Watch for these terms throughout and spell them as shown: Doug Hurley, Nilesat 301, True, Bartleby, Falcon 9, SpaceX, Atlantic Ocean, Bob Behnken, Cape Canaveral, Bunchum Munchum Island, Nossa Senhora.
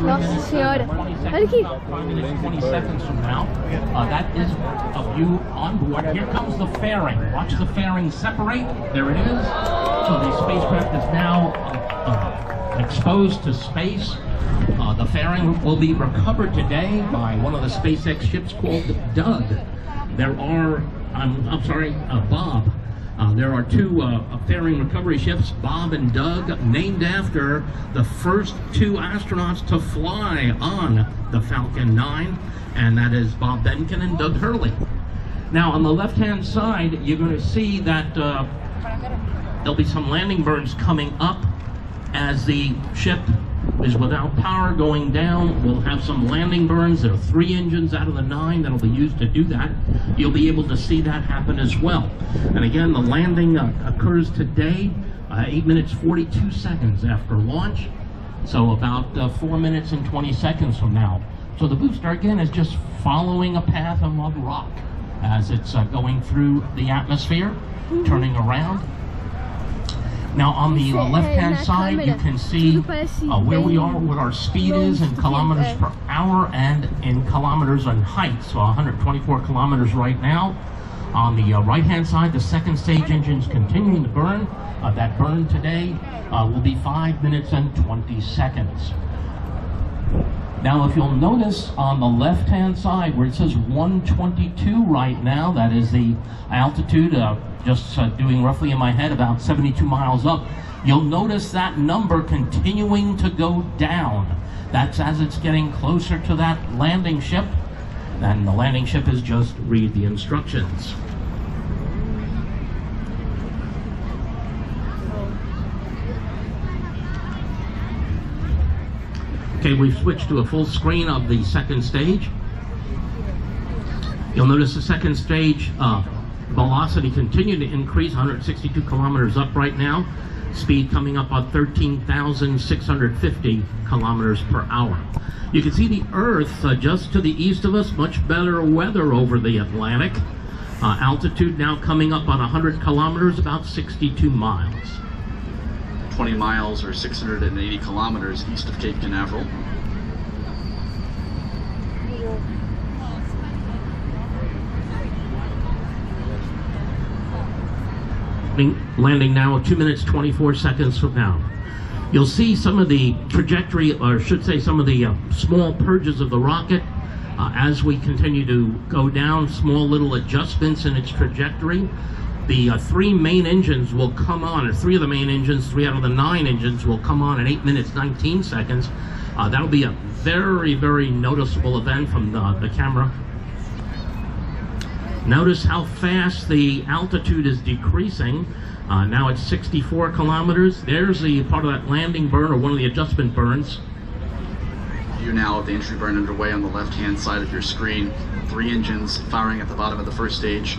Nossa Senhora. Olha aqui. 20 seconds from now, that is a view on board. Here comes the fairing. Watch the fairing separate. There it is. So the spacecraft is now exposed to space. The fairing will be recovered today by one of the SpaceX ships called Doug. Bob. There are two fairing recovery ships, Bob and Doug, named after the first two astronauts to fly on the Falcon 9, and that is Bob Behnken and Doug Hurley. Now, on the left-hand side, you're going to see that there'll be some landing burns coming up as the ship is without power going down. We'll have some landing burns. There are 3 engines out of the 9 that'll be used to do that. You'll be able to see that happen as well. And again, the landing occurs today, 8 minutes 42 seconds after launch, so about 4 minutes and 20 seconds from now. So the booster, again, is just following a path among rock as it's going through the atmosphere, turning around. Now on the left-hand side, you can see where we are, what our speed is in kilometers per hour and in kilometers in height, so 124 kilometers right now. On the right-hand side, the second stage engine's continuing to burn. That burn today will be 5 minutes and 20 seconds. Now if you'll notice on the left-hand side where it says 122 right now, that is the altitude, doing roughly in my head about 72 miles up, you'll notice that number continuing to go down. That's as it's getting closer to that landing ship, and the landing ship is just read the instructions. Okay, we've switched to a full screen of the second stage. You'll notice the second stage velocity continued to increase, 162 kilometers up right now. Speed coming up on 13,650 kilometers per hour. You can see the Earth just to the east of us, much better weather over the Atlantic. Altitude now coming up on 100 kilometers, about 62 miles. 20 miles or 680 kilometers east of Cape Canaveral. Landing now 2 minutes 24 seconds from now. You'll see some of the trajectory, or should say some of the small purges of the rocket as we continue to go down, small little adjustments in its trajectory. the three main engines will come on, three out of the 9 engines will come on in 8 minutes, 19 seconds. That'll be a very, very noticeable event from the camera. Notice how fast the altitude is decreasing. Now it's 64 kilometers. There's the part of that landing burn, or one of the adjustment burns. You're now at the entry burn underway on the left-hand side of your screen. 3 engines firing at the bottom of the first stage.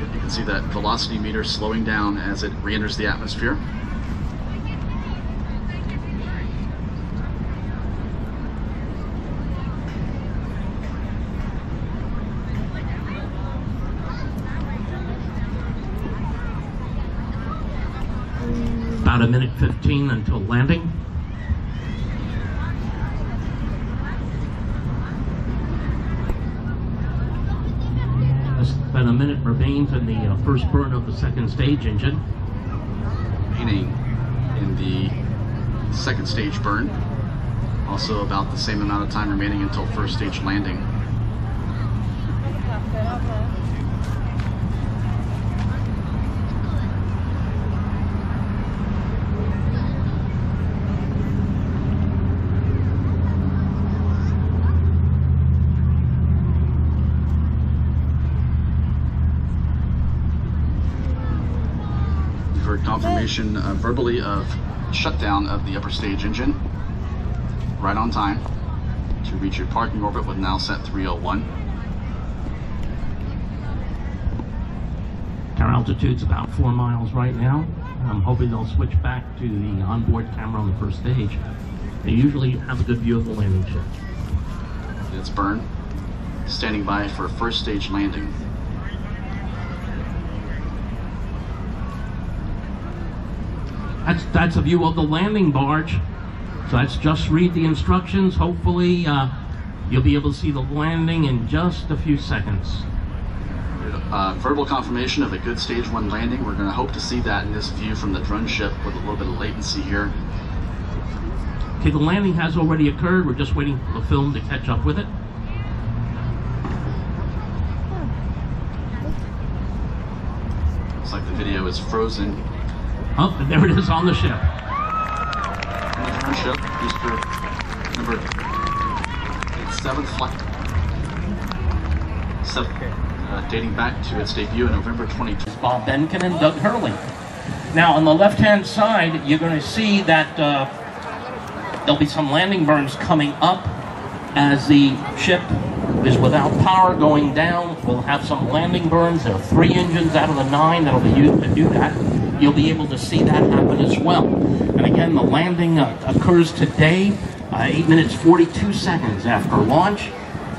You can see that velocity meter slowing down as it re-enters the atmosphere. About a minute 15 until landing. About a minute remains in the first burn of the second stage engine. Remaining in the second stage burn. Also about the same amount of time remaining until first stage landing. Confirmation verbally of shutdown of the upper stage engine right on time to reach your parking orbit with Nilesat 301. Our altitude's about 4 miles right now. I'm hoping they'll switch back to the onboard camera on the first stage. They usually have a good view of the landing ship. It's burn. Standing by for first stage landing. That's a view of the landing barge. So that's just read the instructions. Hopefully you'll be able to see the landing in just a few seconds. Verbal confirmation of a good stage 1 landing. We're going to hope to see that in this view from the drone ship with a little bit of latency here. Okay, the landing has already occurred. We're just waiting for the film to catch up with it. Looks like the video is frozen. Oh, and there it is on the ship. Number 7th flight. Dating back to its debut in November 2020. Bob Behnken and Doug Hurley. Now, on the left-hand side, you're going to see that there'll be some landing burns coming up as the ship is without power going down. We'll have some landing burns. There are 3 engines out of the 9 that'll be used to do that. You'll be able to see that happen as well. And again, the landing occurs today, 8 minutes 42 seconds after launch,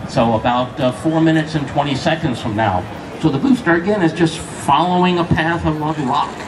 so about 4 minutes and 20 seconds from now. So the booster, again, is just following a path of rock.